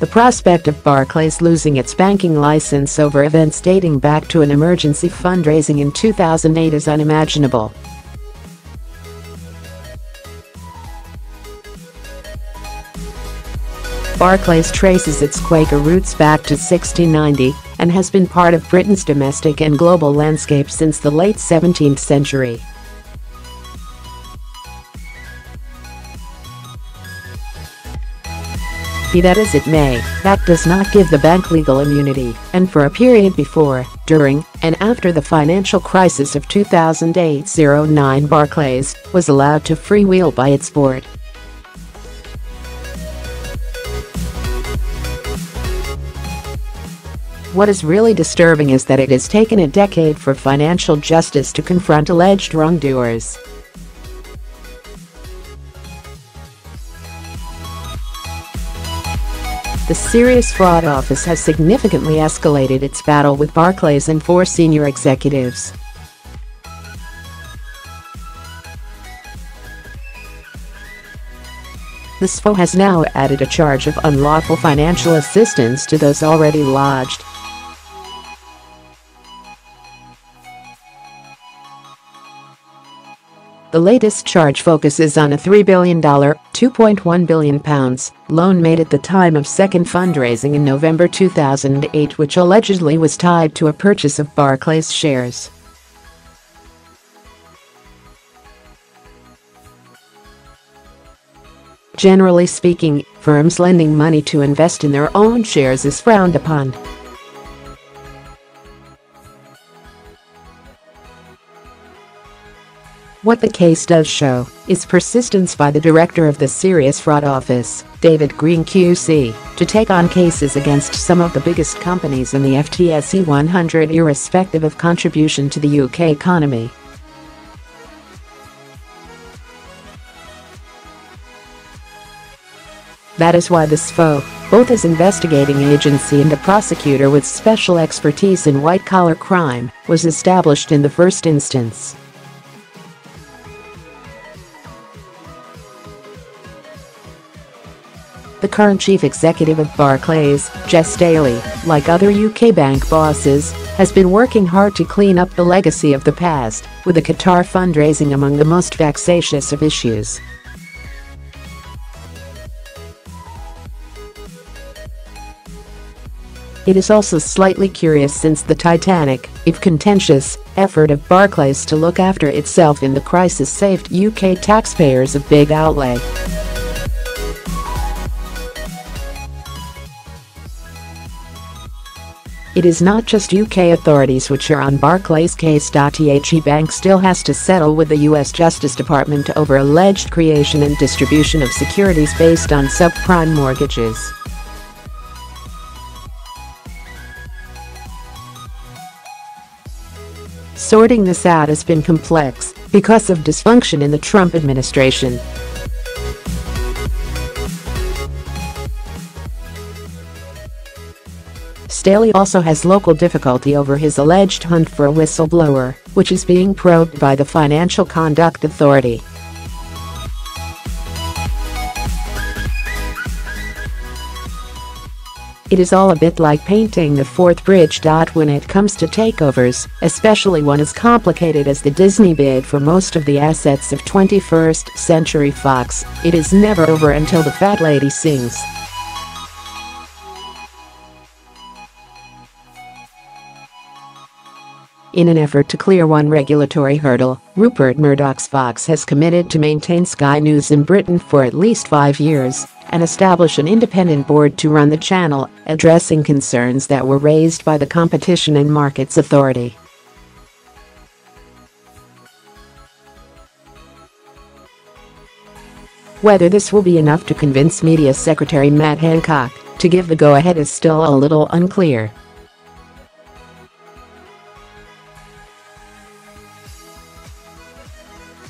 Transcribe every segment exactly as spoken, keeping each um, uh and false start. The prospect of Barclays losing its banking license over events dating back to an emergency fundraising in two thousand eight is unimaginable. Barclays traces its Quaker roots back to sixteen ninety and has been part of Britain's domestic and global landscape since the late seventeenth century. Be that as it may, that does not give the bank legal immunity, and for a period before, during, and after the financial crisis of two thousand eight to oh nine, Barclays was allowed to freewheel by its board. What is really disturbing is that it has taken a decade for financial justice to confront alleged wrongdoers. The Serious Fraud Office has significantly escalated its battle with Barclays and four senior executives. The S F O has now added a charge of unlawful financial assistance to those already lodged. The latest charge focuses on a three billion dollars two point one billion pounds loan made at the time of second fundraising in November two thousand eight, which allegedly was tied to a purchase of Barclays shares. Generally speaking, firms lending money to invest in their own shares is frowned upon. What the case does show is persistence by the director of the Serious Fraud Office, David Green Q C, to take on cases against some of the biggest companies in the F T S E one hundred irrespective of contribution to the U K economy. That is why the S F O, both as investigating agency and a prosecutor with special expertise in white-collar crime, was established in the first instance. The current chief executive of Barclays, Jes Staley, like other U K bank bosses, has been working hard to clean up the legacy of the past, with the Qatar fundraising among the most vexatious of issues. It is also slightly curious since the titanic, if contentious, effort of Barclays to look after itself in the crisis saved U K taxpayers a big outlay. It is not just U K authorities which are on Barclays' case. A I G Bank still has to settle with the U S Justice Department over alleged creation and distribution of securities based on subprime mortgages. Sorting this out has been complex because of dysfunction in the Trump administration. Staley also has local difficulty over his alleged hunt for a whistleblower, which is being probed by the Financial Conduct Authority. It is all a bit like painting the fourth bridge. When it comes to takeovers, especially one as complicated as the Disney bid for most of the assets of twenty-first Century Fox, it is never over until the fat lady sings. In an effort to clear one regulatory hurdle, Rupert Murdoch's Fox has committed to maintain Sky News in Britain for at least five years and establish an independent board to run the channel, addressing concerns that were raised by the Competition and Markets Authority. Whether this will be enough to convince Media Secretary Matt Hancock to give the go-ahead is still a little unclear.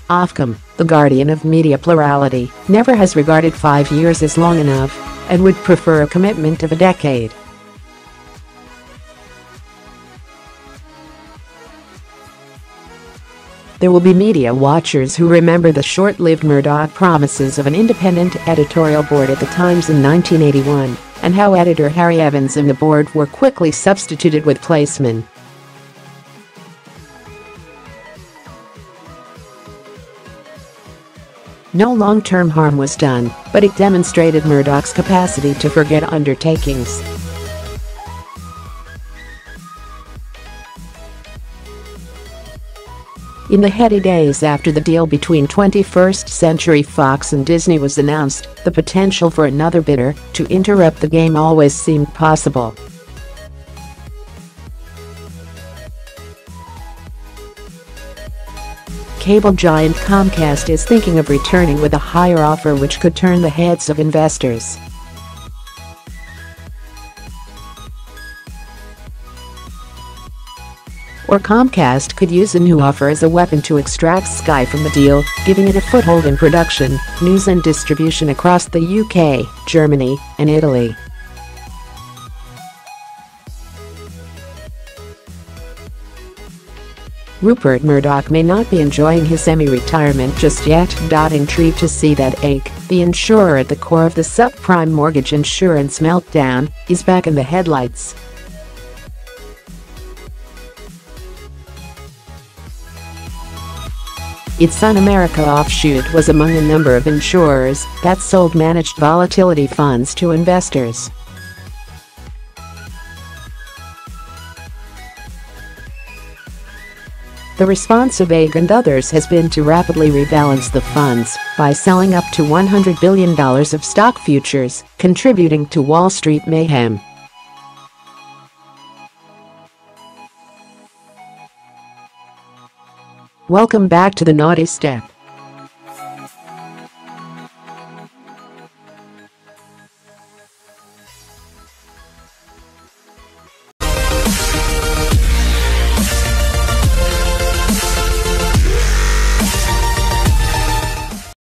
Ofcom, the guardian of media plurality, never has regarded five years as long enough and would prefer a commitment of a decade. There will be media watchers who remember the short-lived Murdoch promises of an independent editorial board at the Times in nineteen eighty-one and how editor Harry Evans and the board were quickly substituted with placemen. No long-term harm was done, but it demonstrated Murdoch's capacity to forget undertakings. In the heady days after the deal between twenty-first Century Fox and Disney was announced, the potential for another bidder to interrupt the game always seemed possible. Cable giant Comcast is thinking of returning with a higher offer which could turn the heads of investors. Or Comcast could use a new offer as a weapon to extract Sky from the deal, giving it a foothold in production, news and distribution across the U K, Germany, and Italy. Rupert Murdoch may not be enjoying his semi-retirement just yet. Intrigued to see that A I G, the insurer at the core of the subprime mortgage insurance meltdown, is back in the headlights. Its Sun America offshoot was among a number of insurers that sold managed volatility funds to investors. The response of A I G and others has been to rapidly rebalance the funds by selling up to one hundred billion dollars of stock futures, contributing to Wall Street mayhem. Welcome back to the Naughty Step.